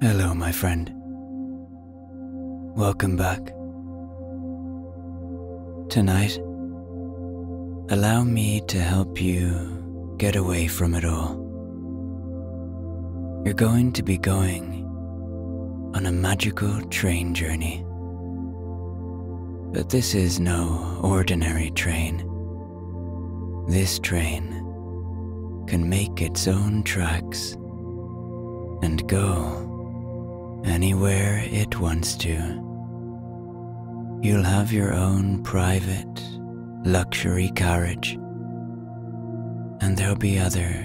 Hello, my friend. Welcome back. Tonight, allow me to help you get away from it all. You're going to be going on a magical train journey. But this is no ordinary train. This train can make its own tracks and go anywhere it wants to. You'll have your own private luxury carriage, and there'll be other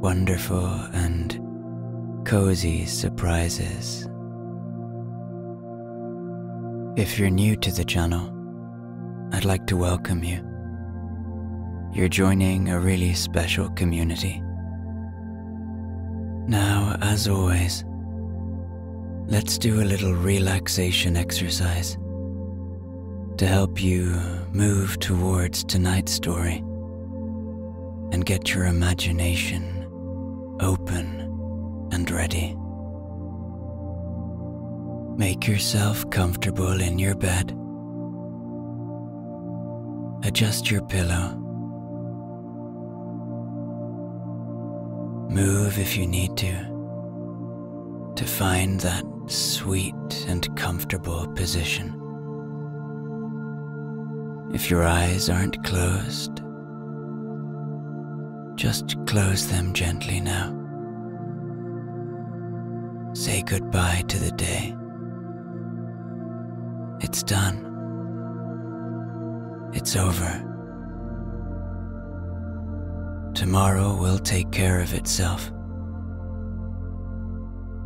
wonderful and cozy surprises. If you're new to the channel, I'd like to welcome you. You're joining a really special community. Now, as always, let's do a little relaxation exercise to help you move towards tonight's story and get your imagination open and ready. Make yourself comfortable in your bed. Adjust your pillow. Move if you need to find that sweet and comfortable position. If your eyes aren't closed, just close them gently now. Say goodbye to the day. It's done. It's over. Tomorrow will take care of itself.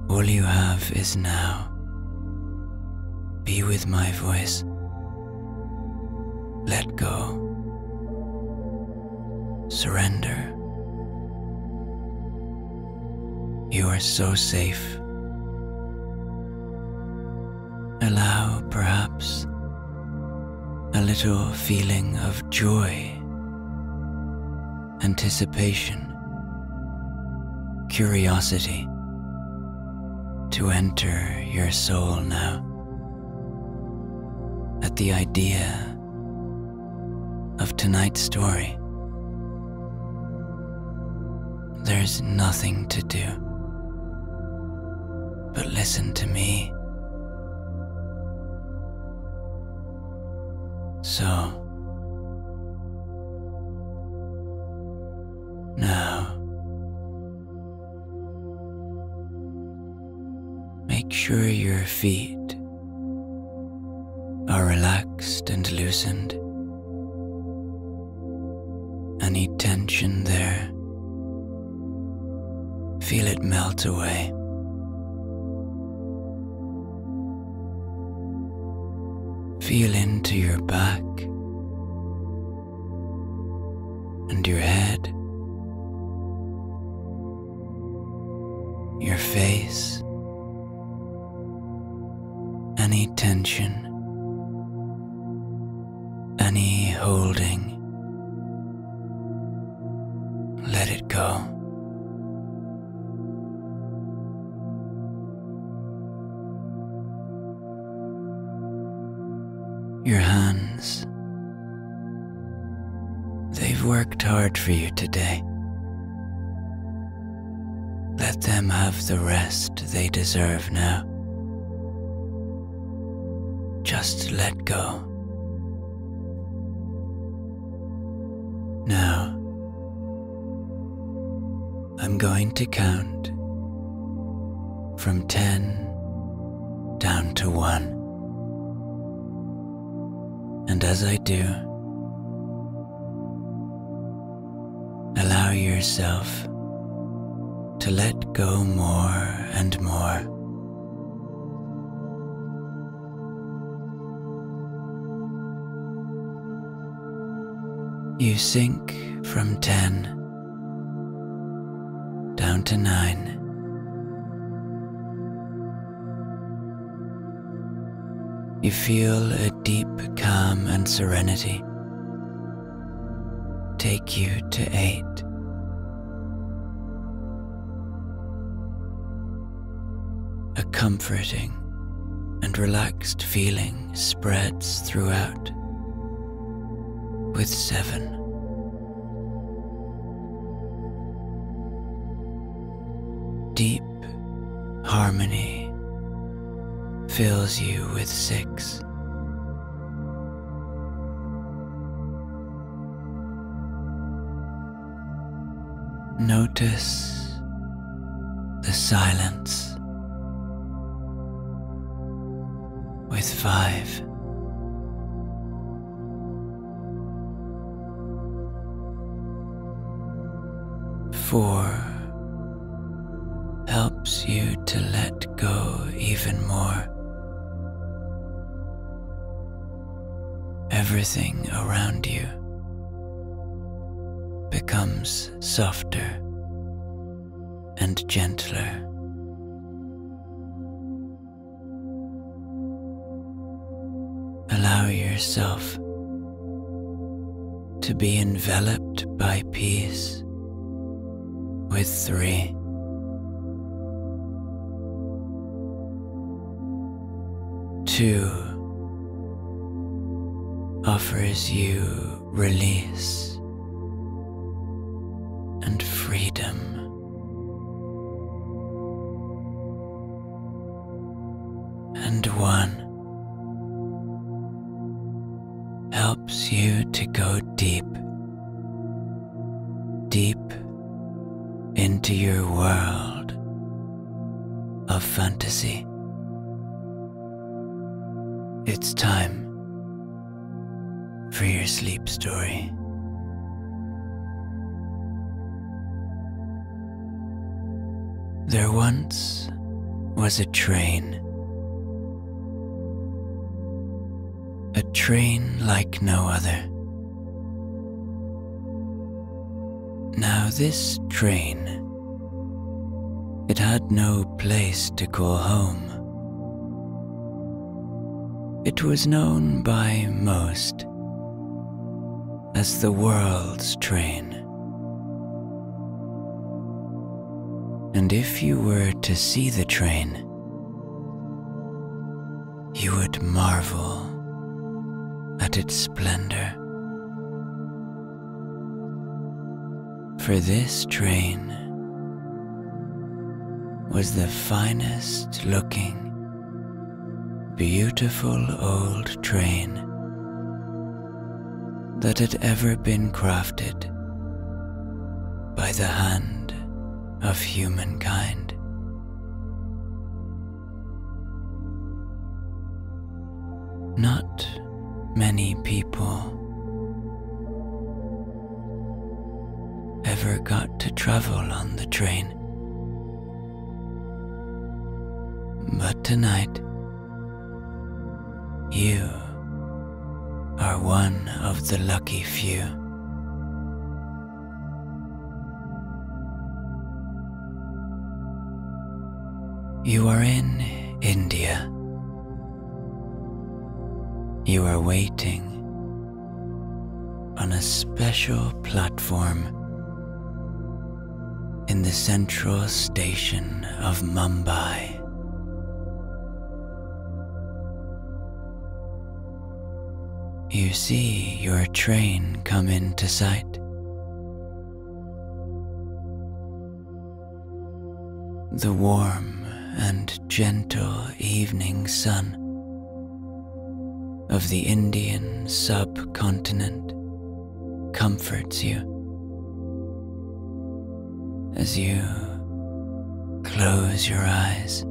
All you have is now. Be with my voice. Let go. Surrender. You are so safe. Allow, perhaps, a little feeling of joy, anticipation, curiosity to enter your soul now at the idea of tonight's story. There's nothing to do but listen to me. So, now, make sure your feet are relaxed and loosened. Any tension there, feel it melt away. Feel into your back and your head, your face, any tension, any holding, let it go. Your hands, they've worked hard for you today. Let them have the rest they deserve now. Just let go. Now, I'm going to count from 10 down to 1. And as I do, allow yourself to let go more and more. 10 down to 9. You feel a deep calm and serenity take you to 8. comforting and relaxed feeling spreads throughout. With 7. Deep harmony fills you with 6. Notice the silence with 5. Four helps you to let go even more. Everything around you becomes softer and gentler. 'Allow yourself to be enveloped by peace with 3. Two offers you release and freedom. And 1 helps you to go deep into your world of fantasy. It's time for your sleep story. There once was a train like no other. Now this train, it had no place to call home. It was known by most as the world's train. And if you were to see the train, you would marvel at its splendor. For this train was the finest looking, beautiful old train that had ever been crafted by the hand of humankind. Not many people ever got to travel on the train, but tonight you are one of the lucky few. You are in India. You are waiting on a special platform in the central station of Mumbai. You see your train come into sight. The warm and gentle evening sun of the Indian subcontinent comforts you as you close your eyes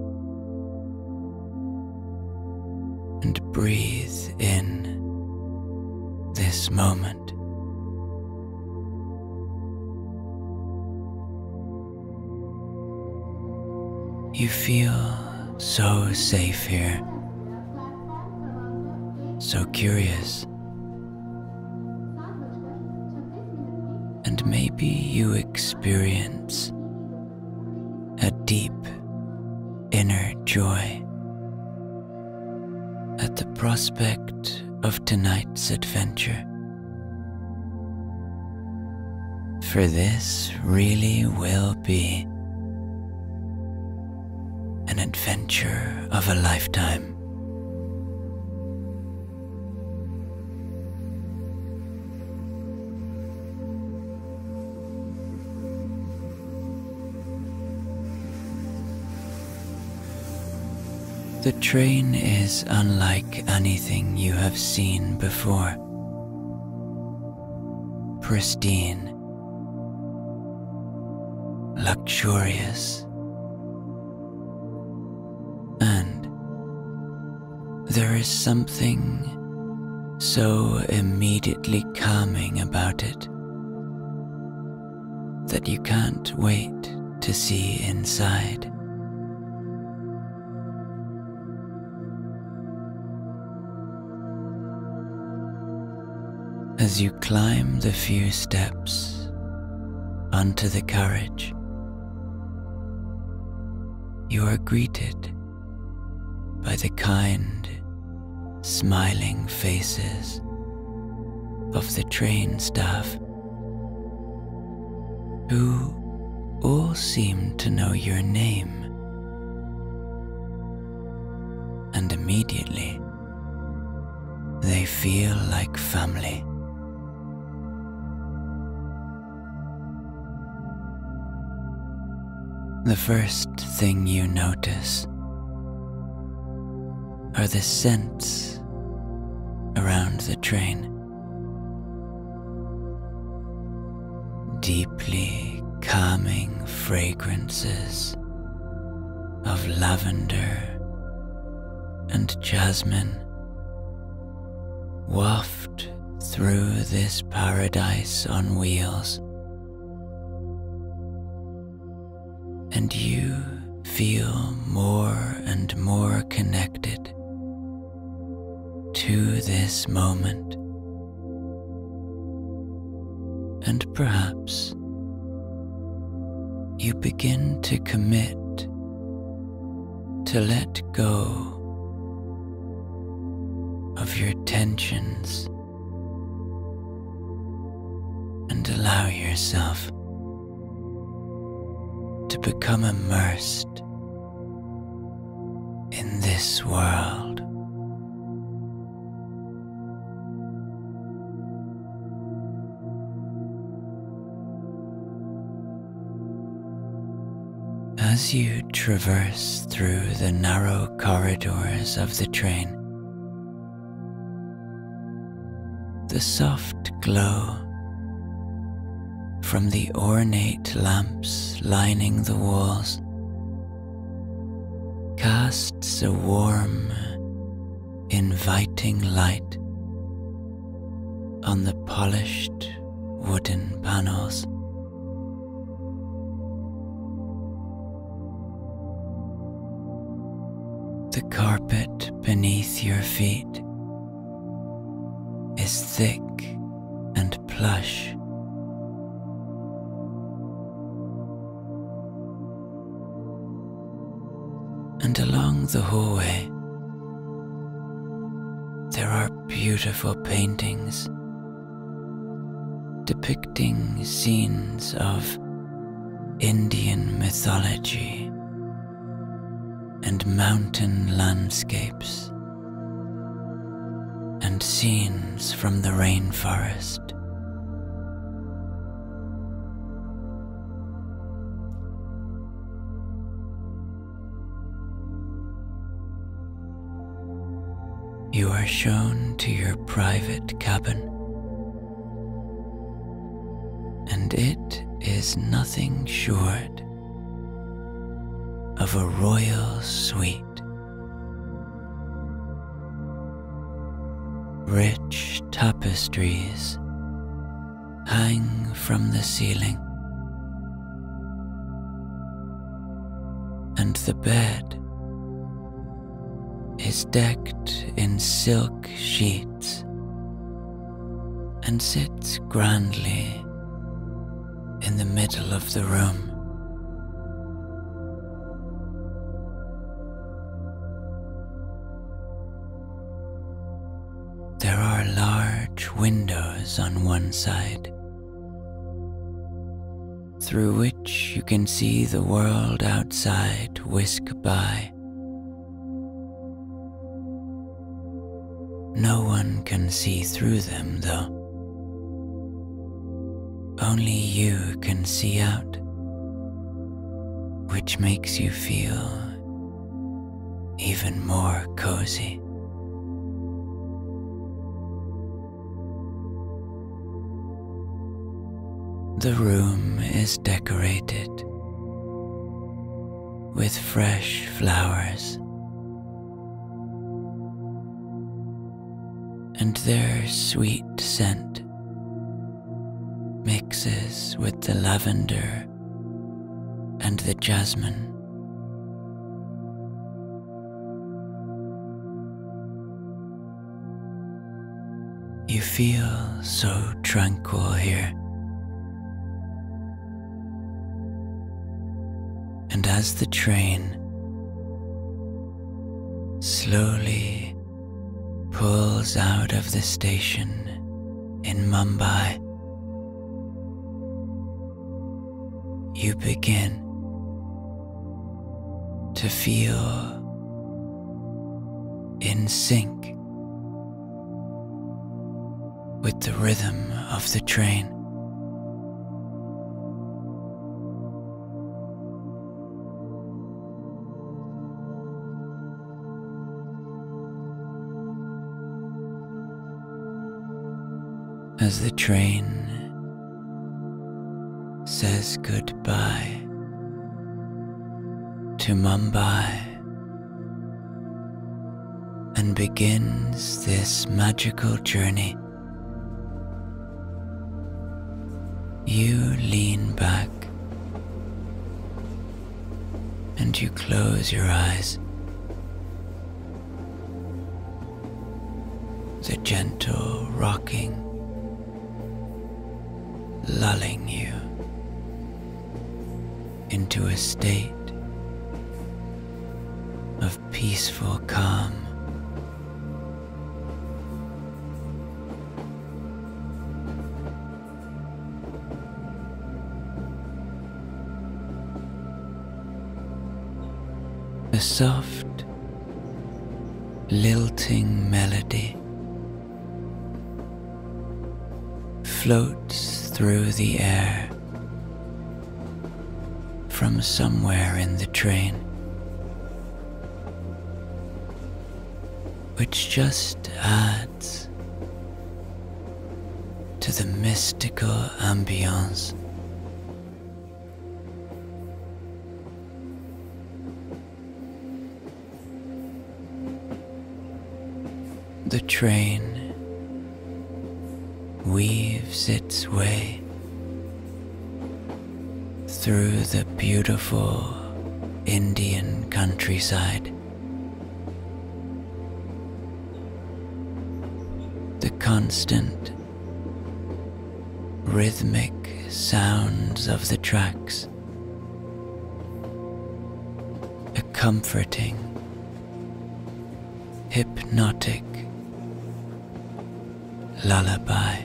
and breathe in this moment. You feel so safe here, so curious, and maybe you experience a deep inner joy at the prospect of tonight's adventure. For this really will be an adventure. adventure of a lifetime. The train is unlike anything you have seen before. Pristine, luxurious, and there is something so immediately calming about it that you can't wait to see inside. As you climb the few steps onto the carriage, you are greeted by the kind, smiling faces of the train staff, who all seem to know your name and immediately they feel like family. The first thing you notice are the scents around the train. Deeply calming fragrances of lavender and jasmine waft through this paradise on wheels. And you feel more and more connected to this moment, and perhaps you begin to commit to let go of your tensions and allow yourself to become immersed in this world. As you traverse through the narrow corridors of the train, the soft glow from the ornate lamps lining the walls casts a warm, inviting light on the polished wooden panels. The carpet beneath your feet is thick and plush. And along the hallway, there are beautiful paintings depicting scenes of Indian mythology and mountain landscapes and scenes from the rainforest. You are shown to your private cabin, and it is nothing short of a royal suite. Rich tapestries hang from the ceiling, and the bed is decked in silk sheets and sits grandly in the middle of the room. There are large windows on one side, through which you can see the world outside whisk by No one can see through them, though. Only you can see out, which makes you feel even more cozy. The room is decorated with fresh flowers, and their sweet scent mixes with the lavender and the jasmine. You feel so tranquil here. And as the train slowly pulls out of the station in Mumbai, you begin to feel in sync with the rhythm of the train. As the train says goodbye to Mumbai and begins this magical journey, you lean back and you close your eyes. The gentle rocking, lulling you into a state of peaceful calm. A soft, lilting melody floats through the air from somewhere in the train, which just adds to the mystical ambience. The train weaves its way through the beautiful Indian countryside. The constant, rhythmic sounds of the tracks, a comforting, hypnotic lullaby.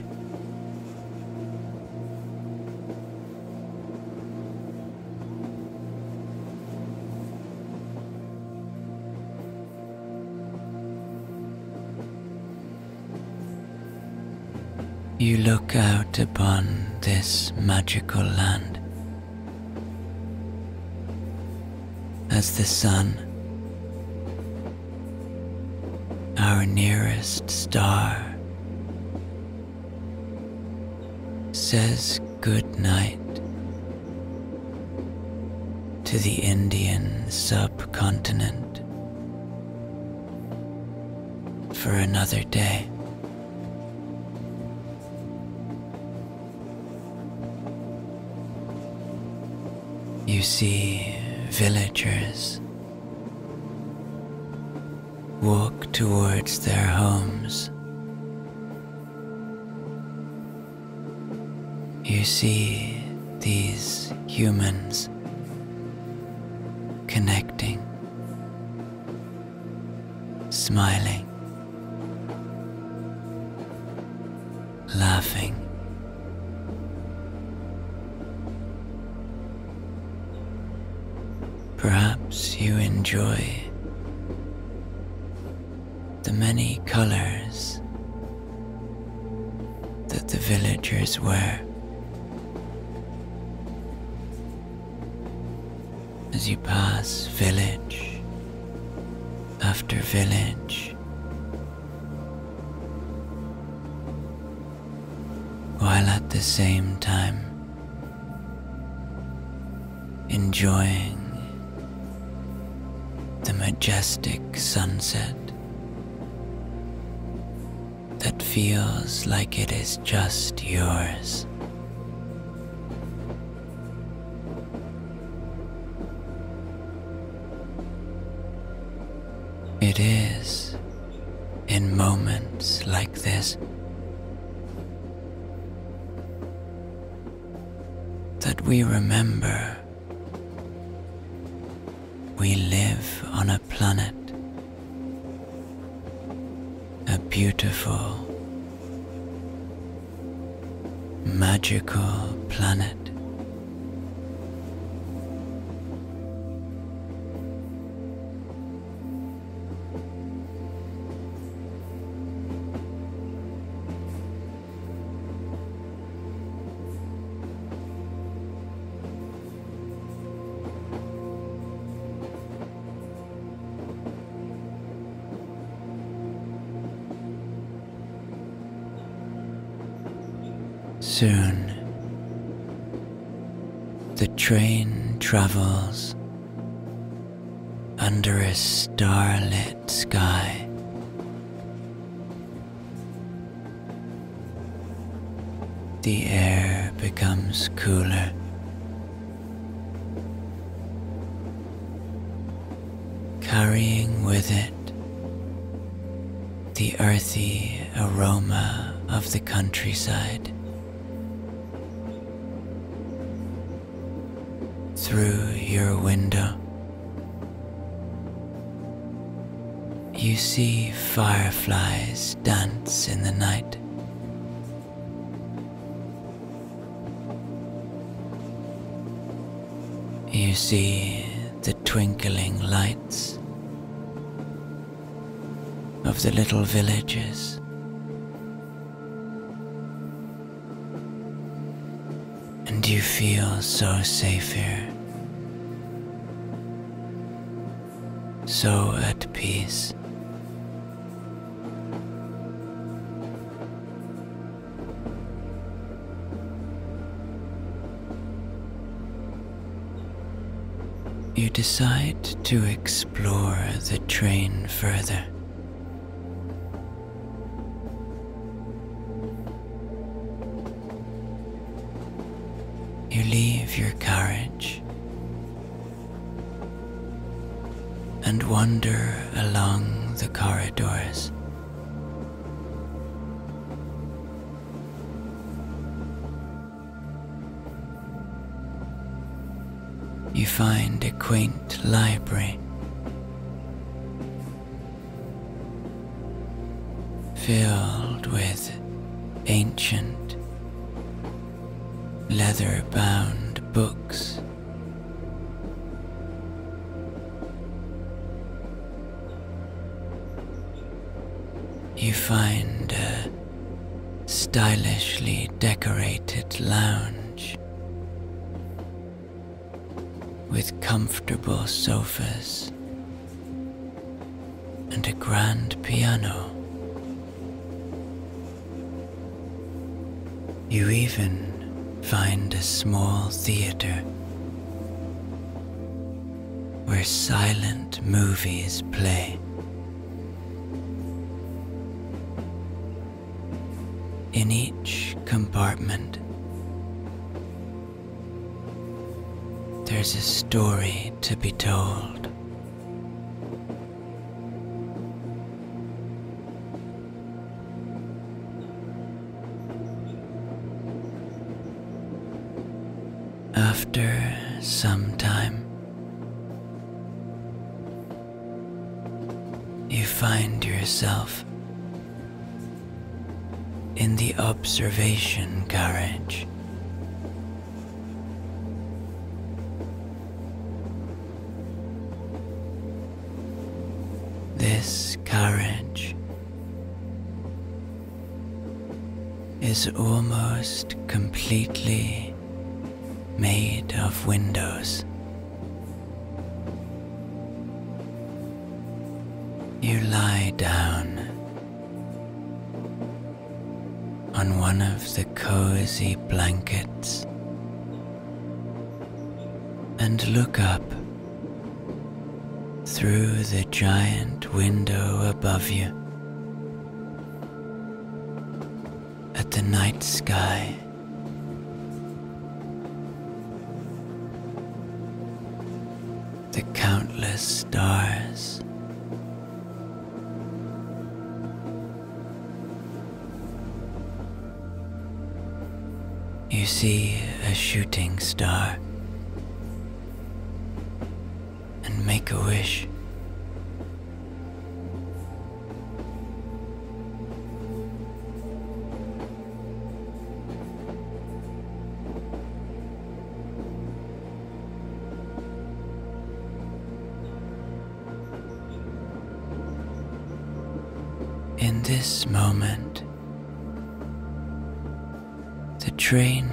You look out upon this magical land as the sun, our nearest star, says good night to the Indian subcontinent for another day. You see villagers walk towards their homes. You see these humans connecting, smiling, laughing. Perhaps you enjoy the many colors that the villagers wear. As you pass village after village, while at the same time enjoying the majestic sunset that feels like it is just yours. It is in moments like this that we remember we live on a planet, a beautiful, magical planet. Soon, the train travels under a starlit sky. The air becomes cooler. Carrying with it the earthy aroma of the countryside. Through your window, you see fireflies dance in the night. You see the twinkling lights of the little villages. And you feel so safe here, so at peace. You decide to explore the train further. You leave your carriage and wander along the corridors. You find a quaint library filled with ancient leather-bound books. You find a stylishly decorated lounge with comfortable sofas and a grand piano. You even find a small theater where silent movies play. In each compartment, there's a story to be told. After some time, you find yourself in the observation carriage. This carriage is almost completely made of windows. You lie down on one of the cozy blankets and look up through the giant window above you at the night sky. The countless stars. You see a shooting star and make a wish. In this moment, the train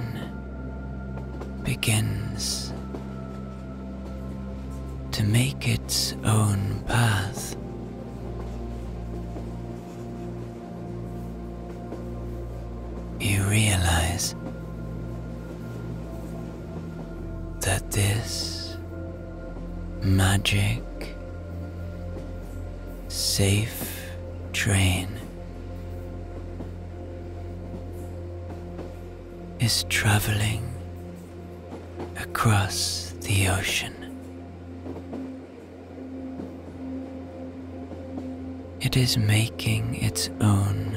begins to make its own path. You realize that this magic, safe train is traveling across the ocean. It is making its own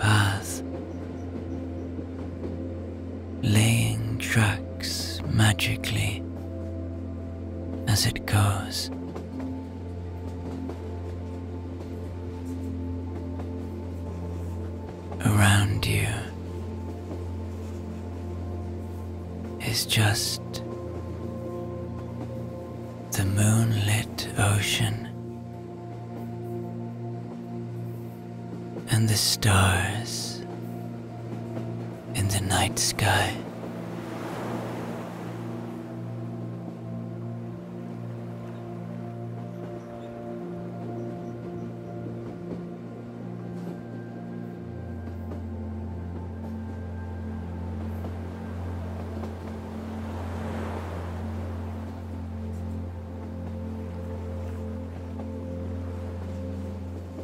path, laying tracks magically as it goes. Around you is just the moonlit ocean and the stars in the night sky.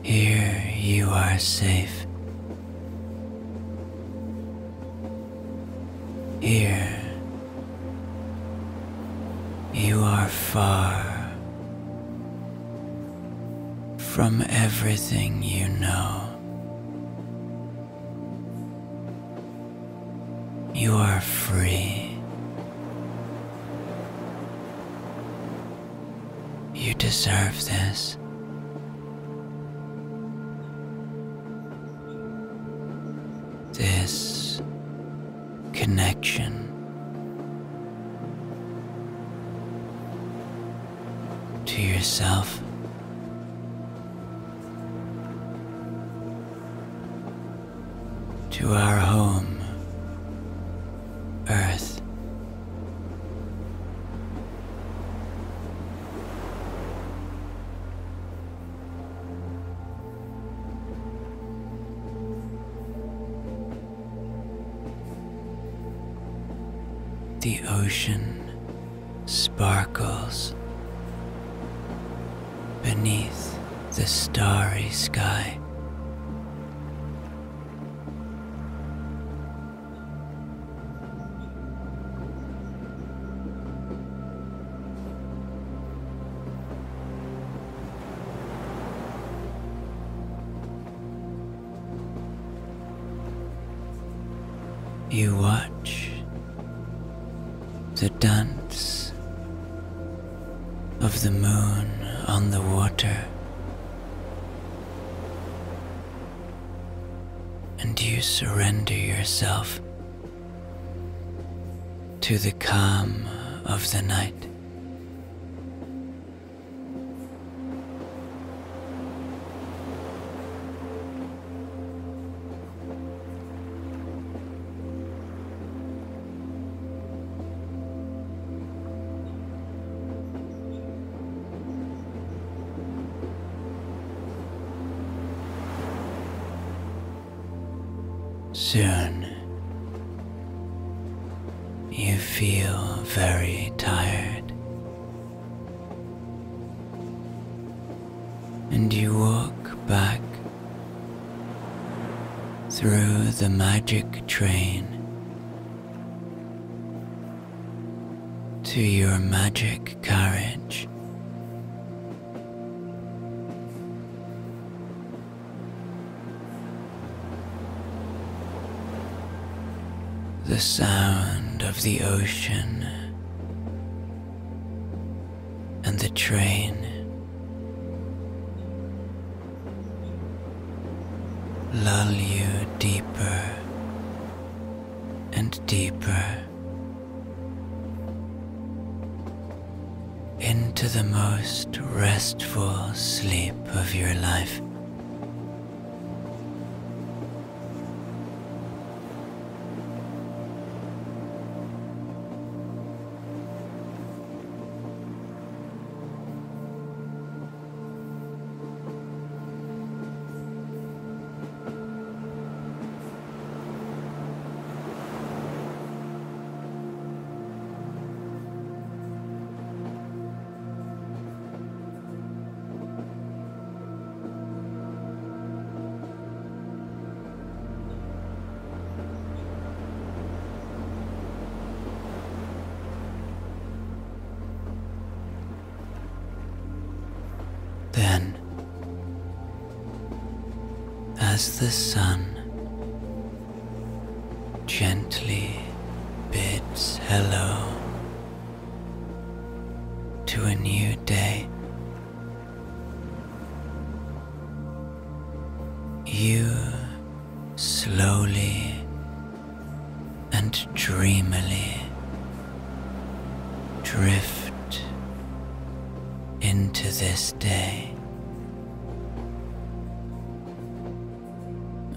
Here you are safe. Here you are far from everything you know. You are free. You deserve this. This connection. To yourself. To our home, Earth. The ocean sparkles beneath the starry sky. You watch the dance of the moon on the water, and you surrender yourself to the calm of the night. soon. You feel very tired, and you walk back through the magic train to your magic carriage. The sound of the ocean and the train lull you deeper and deeper into the most restful sleep of your life. As the sun gently bids hello to a new day, you slowly and dreamily drift into this day.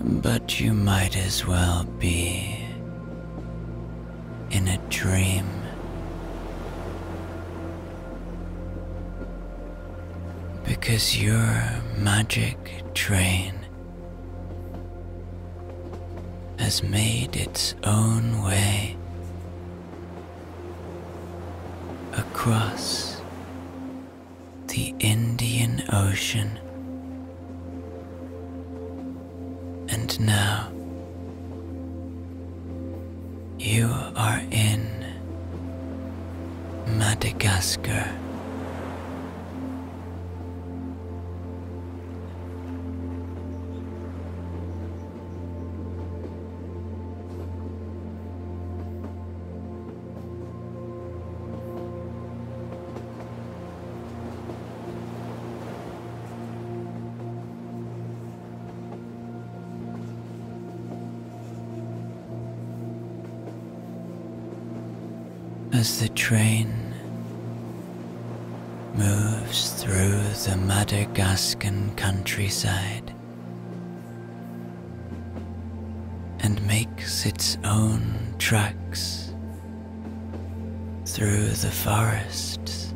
But you might as well be in a dream. Because your magic train has made its own way across the Indian Ocean. And now, you are in Madagascar. As the train moves through the Madagascan countryside and makes its own tracks through the forests,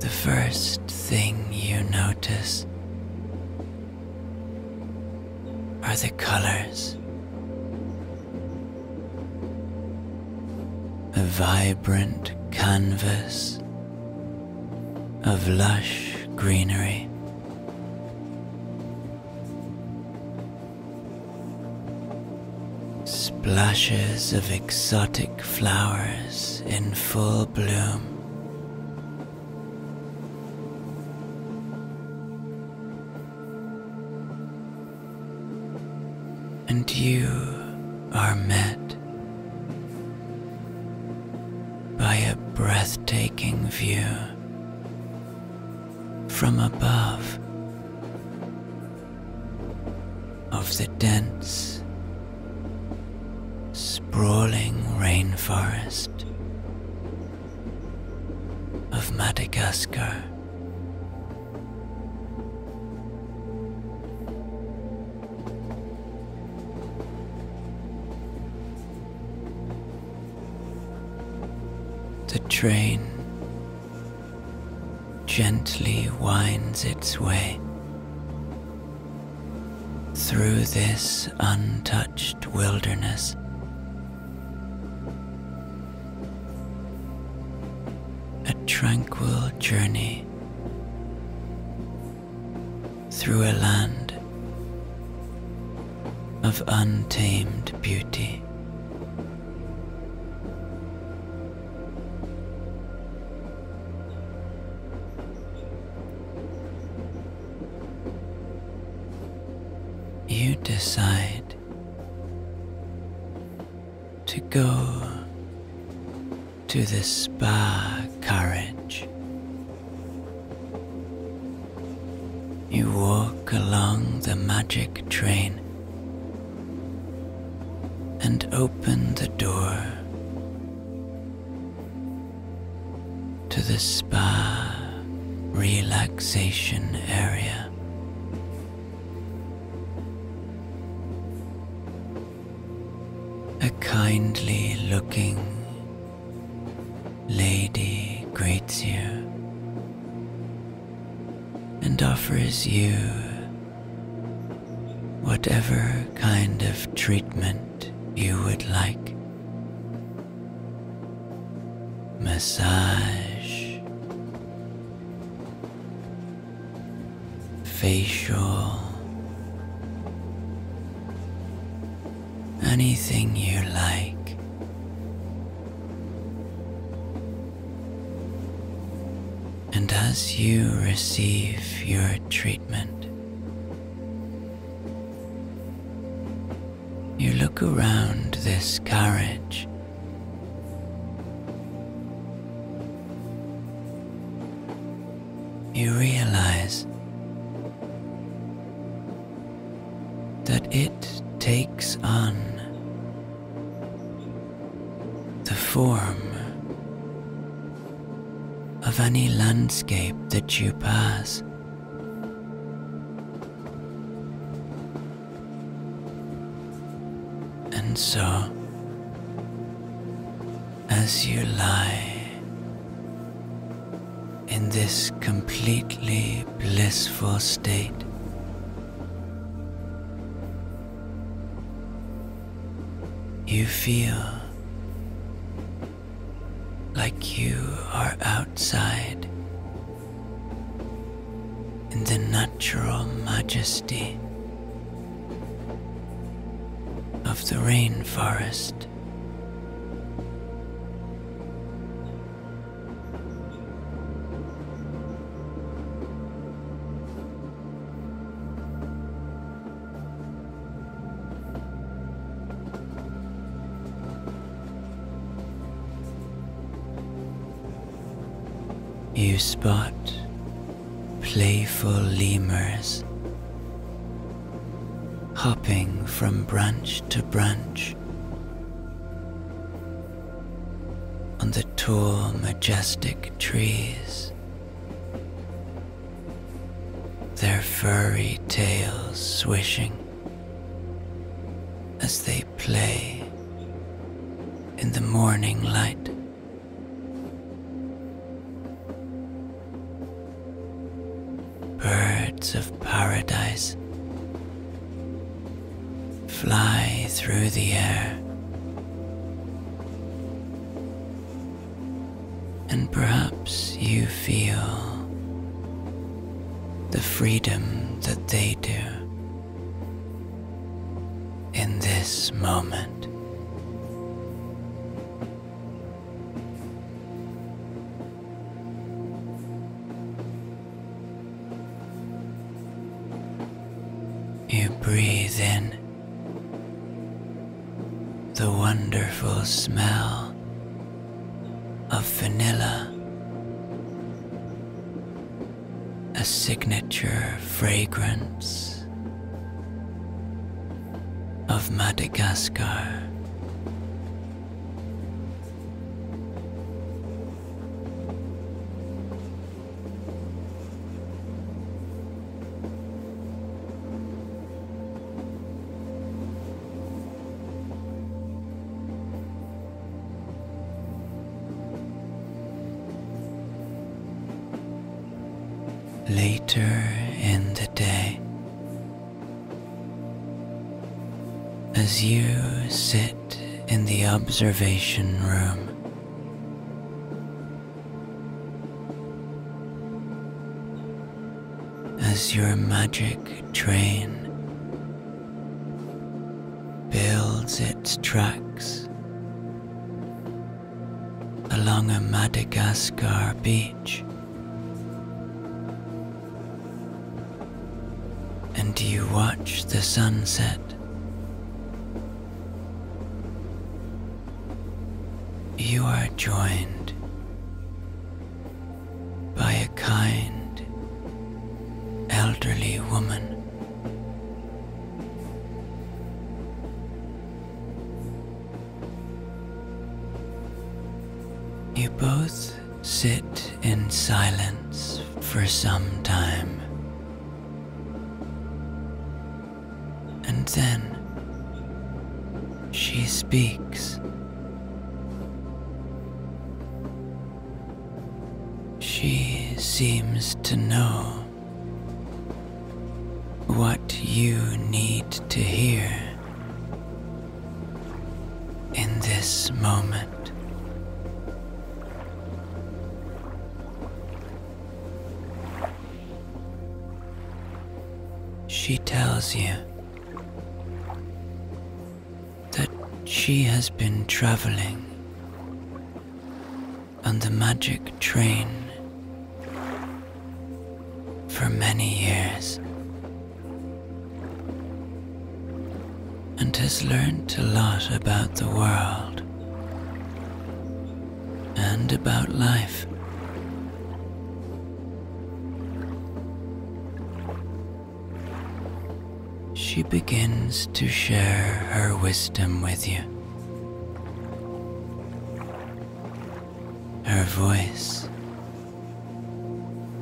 the first thing you notice are the colors. A vibrant canvas of lush greenery. Splashes of exotic flowers in full bloom. And you are met by a breathtaking view from above of the dense, sprawling rainforest of Madagascar. The train gently winds its way through this untouched wilderness. A tranquil journey through a land of untamed beauty. You decide to go to the Spa Carriage. You walk along the magic train and open the door to the spa relaxation area. A kindly looking lady greets you and offers you whatever kind of treatment you would like. Massage, facial, anything you like. And as you receive your treatment, you look around this carriage. You realize that it takes on the form of any landscape that you pass. And so, as you lie in this completely blissful state, you feel like you are outside in the natural majesty of the rainforest. You spot playful lemurs hopping from branch to branch on the tall, majestic trees, their furry tails swishing as they play in the morning light. Birds of paradise fly through the air, and perhaps you feel the freedom that they do in this moment. You breathe in the wonderful smell of vanilla, a signature fragrance of Madagascar. Later in the day, as you sit in the observation room. As your magic train builds its tracks along a Madagascar beach, and you watch the sunset. You are joined by a kind, elderly woman. You both sit in silence for some time, and then she speaks. She seems to know what you need to hear in this moment. She tells you that she has been traveling on the magic train for many years, and has learnt a lot about the world and about life. She begins to share her wisdom with you. Her voice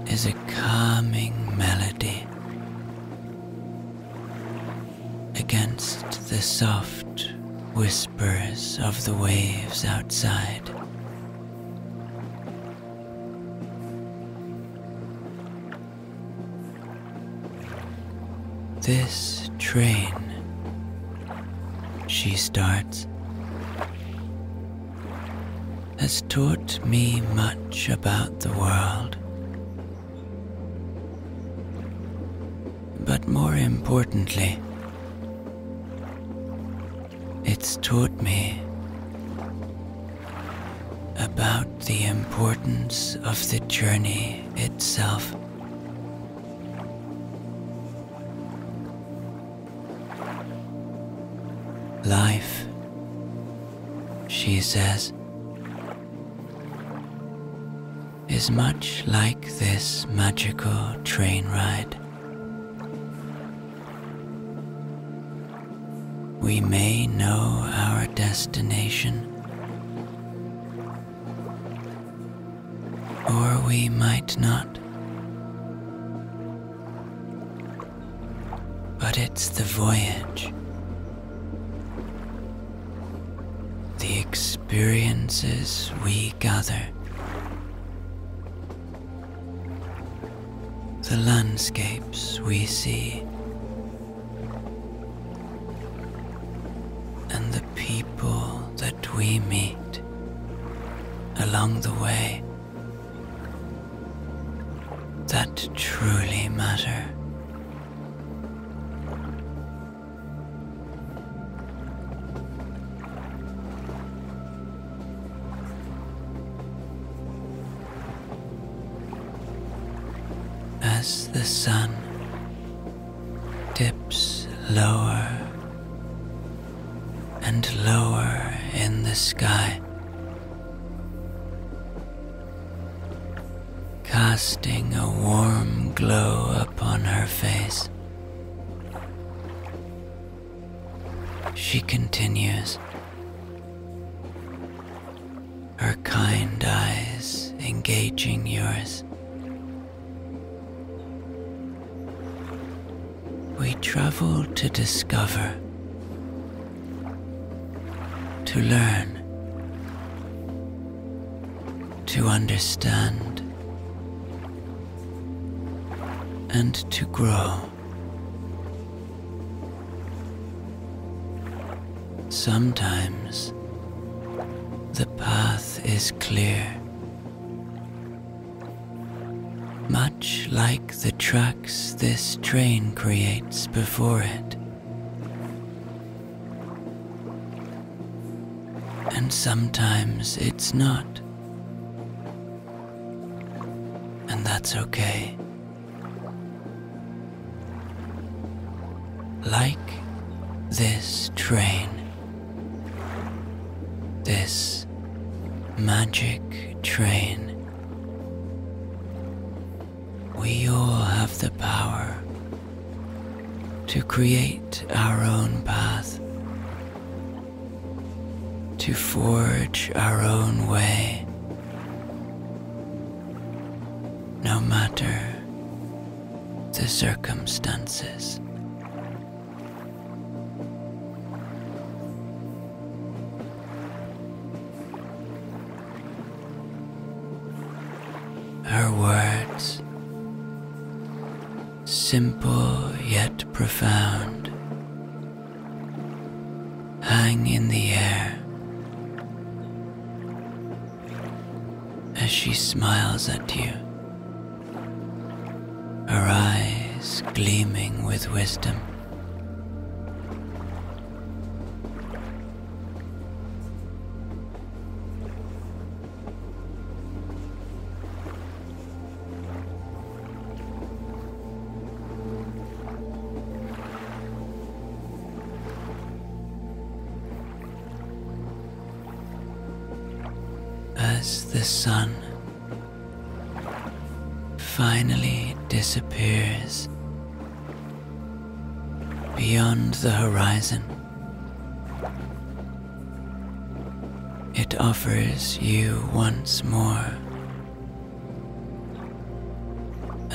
is a calming melody against the soft whispers of the waves outside. This train, she starts, has taught me much about the world. But more importantly, it's taught me about the importance of the journey itself. Life, she says, is much like this magical train ride. We may know our destination, or we might not, but it's the voyage, the experiences we gather, the landscapes we see, and the people that we meet along the way that truly matter. As the sun dips lower and lower in the sky, casting a warm glow upon her face, she continues, her kind eyes engaging yours. We travel to discover, to learn, to understand, and to grow. Sometimes the path is clear, much like the tracks this train creates before it. And sometimes it's not. And that's okay. Like this train, this magic train, we all have the power to create our own path, to forge our own way, no matter the circumstances. Her words, simple yet profound, hang in the air as she smiles at you, her eyes gleaming with wisdom. As the sun finally disappears beyond the horizon, it offers you once more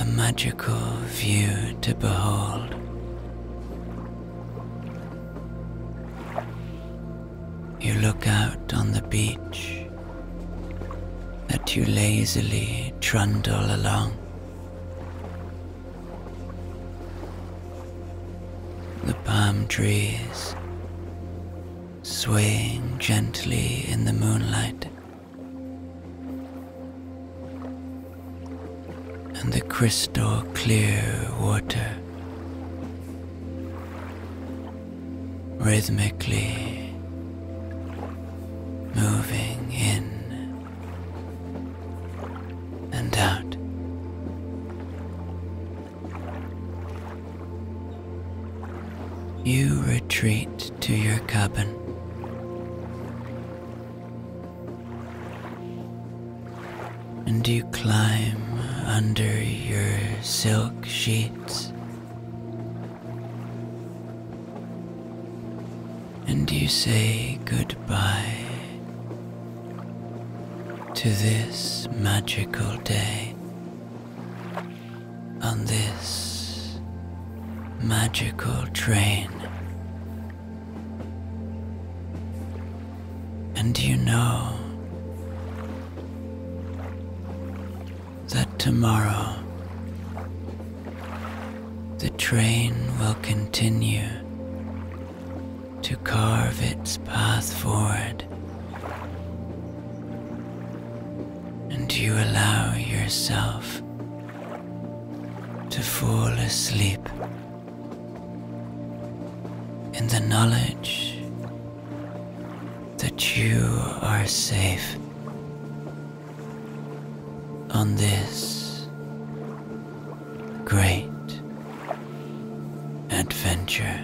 a magical view to behold. You look out on the beach that you lazily trundle along. The palm trees swaying gently in the moonlight, and the crystal clear water rhythmically moving in and out. You retreat to your cabin. And you climb under your silk sheets. And you say goodbye to this magical day, on this magical train. And you know that tomorrow the train will continue to carve its path forward. You allow yourself to fall asleep in the knowledge that you are safe on this great adventure.